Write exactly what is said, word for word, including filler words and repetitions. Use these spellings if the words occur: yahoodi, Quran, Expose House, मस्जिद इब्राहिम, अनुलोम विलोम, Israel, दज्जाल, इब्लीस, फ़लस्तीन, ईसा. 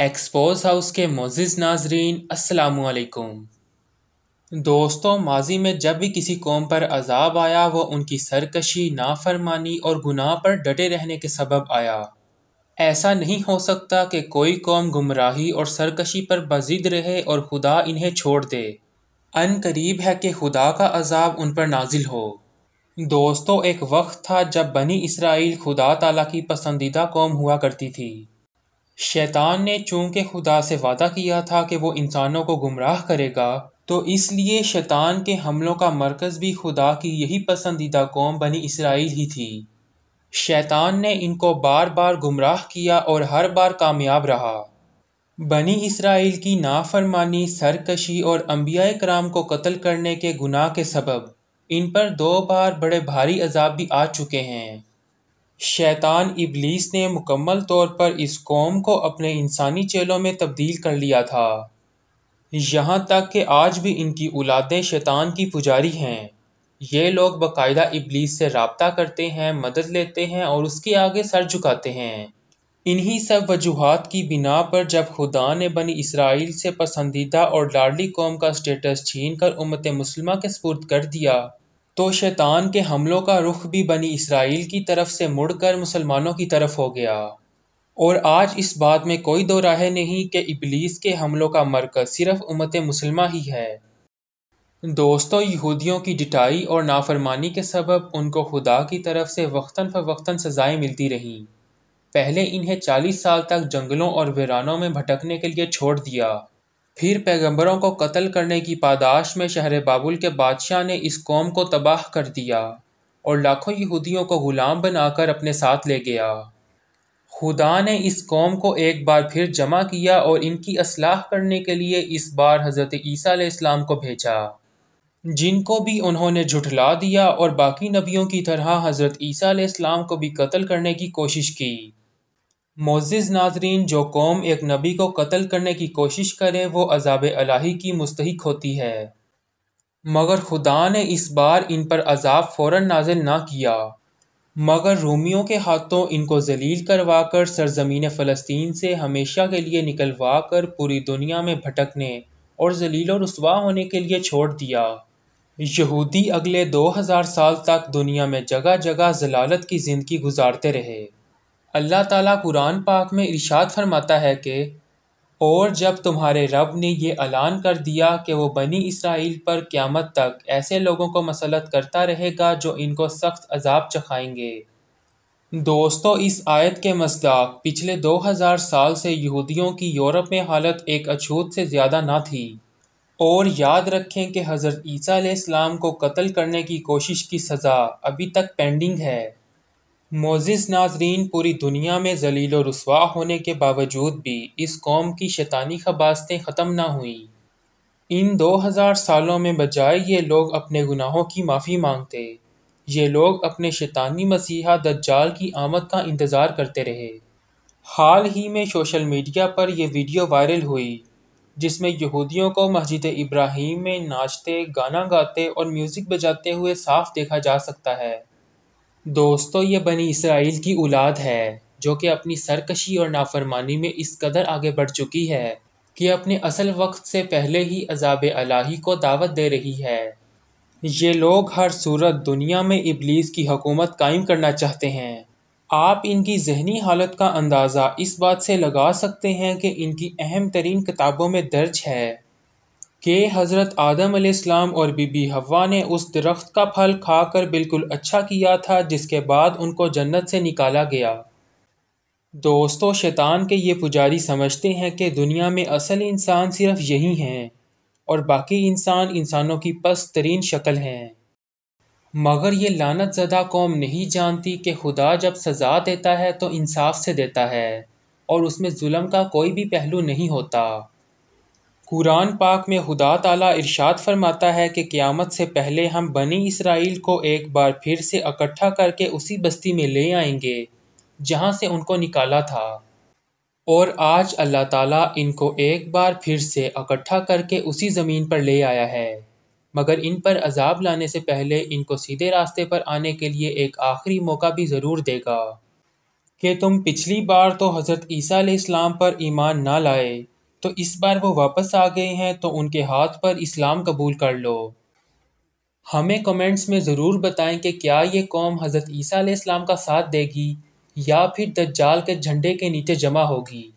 Expose house के मोअज़्ज़िज़ नाज़रीन, अस्सलामु अलैकुम। दोस्तों, माजी में जब भी किसी कौम पर अज़ाब आया वो उनकी सरकशी, नाफरमानी और गुनाह पर डटे रहने के सबब आया। ऐसा नहीं हो सकता कि कोई कौम गुमराही और सरकशी पर बज़िद रहे और खुदा इन्हें छोड़ दे। अनकरीब है कि खुदा का अज़ाब उन पर नाजिल हो। दोस्तों, एक वक्त था जब बनी इसराइल खुदा ताला की पसंदीदा कौम हुआ करती थी। शैतान ने चूंकि खुदा से वादा किया था कि वो इंसानों को गुमराह करेगा, तो इसलिए शैतान के हमलों का मरकज़ भी खुदा की यही पसंदीदा कौम बनी इसराइल ही थी। शैतान ने इनको बार बार गुमराह किया और हर बार कामयाब रहा। बनी इसराइल की नाफरमानी, सरकशी और अंबिया कराम को कत्ल करने के गुनाह के सबब इन पर दो बार बड़े भारी अजाब भी आ चुके हैं। शैतान इब्लीस ने मुकम्मल तौर पर इस कौम को अपने इंसानी चेलों में तब्दील कर लिया था, यहाँ तक कि आज भी इनकी औलादें शैतान की पुजारी हैं। ये लोग बाकायदा इब्लीस से राब्ता करते हैं, मदद लेते हैं और उसके आगे सर झुकाते हैं। इन्हीं सब वजूहात की बिना पर जब खुदा ने बनी इसराइल से पसंदीदा और लाडली कौम का स्टेटस छीन कर उम्मत मुस्लिमा के सुपुर्द कर दिया, तो शैतान के हमलों का रुख भी बनी इसराइल की तरफ से मुड़कर मुसलमानों की तरफ हो गया। और आज इस बात में कोई दो राय नहीं कि इब्लीस के हमलों का मरकज़ सिर्फ उम्मत मुसलमा ही है। दोस्तों, यहूदियों की डिटाई और नाफरमानी के सबब उनको खुदा की तरफ से वक्तन फवक्तन सज़ाएँ मिलती रहीं। पहले इन्हें चालीस साल तक जंगलों और वीरानों में भटकने के लिए छोड़ दिया, फिर पैगंबरों को कत्ल करने की पादाश में शहर बाबुल के बादशाह ने इस कौम को तबाह कर दिया और लाखों यहूदियों को ग़ुलाम बनाकर अपने साथ ले गया। खुदा ने इस कौम को एक बार फिर जमा किया और इनकी असलाह करने के लिए इस बार हज़रत ईसा अलैहिस्सलाम को भेजा, जिनको भी उन्होंने झुठला दिया और बाकी नबियों की तरह हज़रत ईसा अलैहिस्सलाम को भी कत्ल करने की कोशिश की। मोअज़्ज़िज़ नाज़रीन, जो कौम एक नबी को कत्ल करने की कोशिश करे वो अज़ाब इलाही की मुस्तहिक होती है, मगर खुदा ने इस बार इन पर अज़ाब फ़ौरन नाजिल ना किया, मगर रोमियों के हाथों इनको जलील करवा कर सरज़मीन फ़लस्तीन से हमेशा के लिए निकलवा कर पूरी दुनिया में भटकने और जलील और रुस्वा होने के लिए छोड़ दिया। यहूदी अगले दो हज़ार साल तक दुनिया में जगह जगह ज़लालत की ज़िंदगी गुजारते रहे। अल्लाह ताला कुरान पाक में इरशाद फरमाता है कि और जब तुम्हारे रब ने ये ऐलान कर दिया कि वो बनी इसराइल पर क़यामत तक ऐसे लोगों को मसलत करता रहेगा जो इनको सख्त अजाब चखाएंगे। दोस्तों, इस आयत के मस्दाक पिछले दो हज़ार साल से यहूदियों की यूरोप में हालत एक अछूत से ज़्यादा ना थी। और याद रखें कि हज़रत ईसा अलैहिस्सलाम को कत्ल करने की कोशिश की सज़ा अभी तक पेंडिंग है। मोअज़्ज़िज़ नाज़रीन, पूरी दुनिया में ज़लील और रुस्वा होने के बावजूद भी इस कौम की शैतानी खबासतें ख़त्म ना हुई। इन दो हज़ार सालों में बजाय ये लोग अपने गुनाहों की माफ़ी मांगते, ये लोग अपने शैतानी मसीहा दज्जाल की आमद का इंतज़ार करते रहे। हाल ही में सोशल मीडिया पर यह वीडियो वायरल हुई जिसमें यहूदियों को मस्जिद इब्राहिम में नाचते, गाना गाते और म्यूज़िक बजाते हुए साफ देखा जा सकता है। दोस्तों, ये बनी इसराइल की औलाद है जो कि अपनी सरकशी और नाफरमानी में इस कदर आगे बढ़ चुकी है कि अपने असल वक्त से पहले ही अज़ाब इलाही को दावत दे रही है। ये लोग हर सूरत दुनिया में इब्लीस की हुकूमत कायम करना चाहते हैं। आप इनकी ज़हनी हालत का अंदाज़ा इस बात से लगा सकते हैं कि इनकी अहम तरीन किताबों में दर्ज है कि हज़रत आदम अलैहिस्सलाम और बीबी हवा ने उस दरख्त का फल खाकर बिल्कुल अच्छा किया था जिसके बाद उनको जन्नत से निकाला गया। दोस्तों, शैतान के ये पुजारी समझते हैं कि दुनिया में असल इंसान सिर्फ यही हैं और बाकी इंसान इंसानों की पस्त तरीन शक्ल हैं, मगर ये लानत ज़दा कौम नहीं जानती कि खुदा जब सज़ा देता है तो इंसाफ से देता है और उसमें जुल्म का कोई भी पहलू नहीं होता। कुरान पाक में खुदा ताला इरशाद फरमाता है कि क़यामत से पहले हम बनी इसराइल को एक बार फिर से इकट्ठा करके उसी बस्ती में ले आएंगे जहां से उनको निकाला था। और आज अल्लाह ताला इनको एक बार फिर से इकट्ठा करके उसी ज़मीन पर ले आया है, मगर इन पर अजाब लाने से पहले इनको सीधे रास्ते पर आने के लिए एक आखिरी मौका भी ज़रूर देगा। कि तुम पिछली बार तो हज़रत ईसा अलैहिस्सलाम पर ईमान ना लाए, तो इस बार वो वापस आ गए हैं तो उनके हाथ पर इस्लाम कबूल कर लो। हमें कमेंट्स में ज़रूर बताएं कि क्या ये कौम हज़रत ईसा अलैहिस्सलाम का साथ देगी या फिर दज्जाल के झंडे के नीचे जमा होगी।